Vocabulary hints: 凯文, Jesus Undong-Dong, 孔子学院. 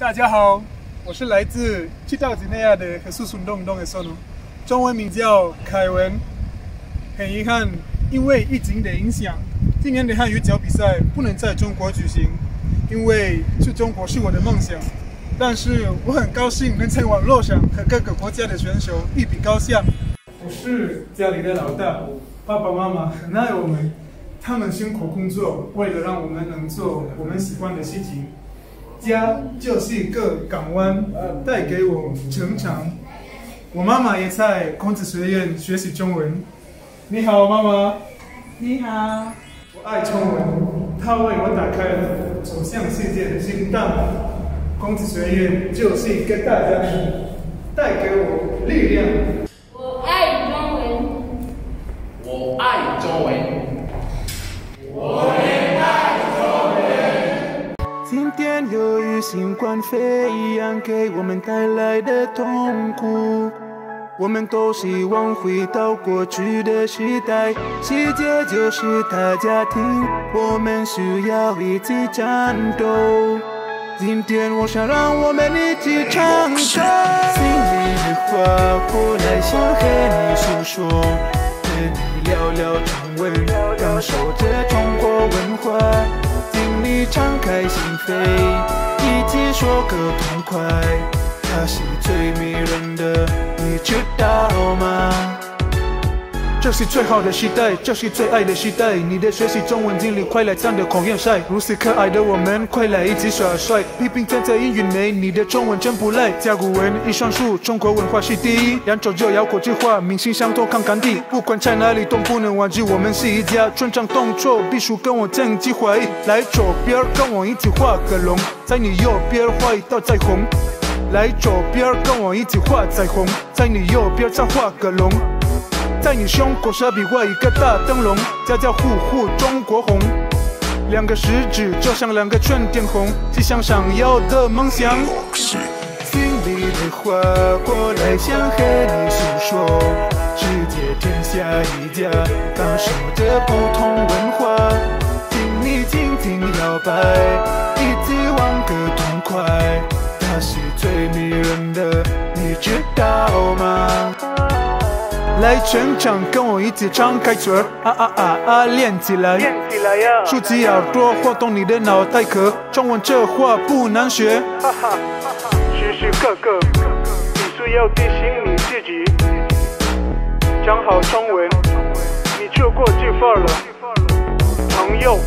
大家好，我是来自基道几内亚的Jesus Undong-Dong， 中文名叫凯文。很遗憾，因为疫情的影响，今年的汉语角比赛不能在中国举行，因为去中国是我的梦想。但是我很高兴能在网络上和各个国家的选手一比高下。我是家里的老大，爸爸妈妈很爱我们，他们辛苦工作，为了让我们能做我们喜欢的事情。 家就是一个港湾，带给我成长。我妈妈也在孔子学院学习中文。你好，妈妈。你好。我爱中文，它为我打开了走向世界的心脏。孔子学院就是一个大家庭，带给我力量。我爱中文。我爱中文。我也爱中文。今天。 由于新冠肺炎给我们带来的痛苦，我们都希望回到过去的时代。世界就是大家庭，我们需要一起战斗。今天我想让我们一起唱歌，心里的话过来想和你诉说，和你聊聊中文，感受着中国文化。 敞开心扉，一起说个痛快，它是最迷人的，你知道吗？这是最好的时代，这是最爱的时代。你的学习中文经历，快来参加孔院赛。如此可爱的我们，快来一起耍帅。批评天才英语没，你的中文真不赖。甲骨文一算数，中国文化是第一。扬州就要国际化，民心相通看看地。不管在哪里都不能忘记，我们是一家。村长动作必须跟我正襟怀，来左边跟我一起画个龙，在你右边画一道彩虹。来左边跟我一起画彩虹，在你右边再画个龙。 在你胸口设比划一个大灯笼，家家户户中国红，两个食指就像两个圈点红，吉祥想要的梦想。心里的话过来想和你诉说，世界天下一家，感受着不同文化，请你尽情摇摆，一起玩个痛快，它是最迷人的，你知道吗？ 来全场跟我一起张开嘴，啊啊啊啊练起来，练起来呀！竖起耳朵，晃动你的脑袋壳，中文这话不难学。哈哈，时时刻刻你需要提醒你自己，讲好中文，你就过去放了。朋友，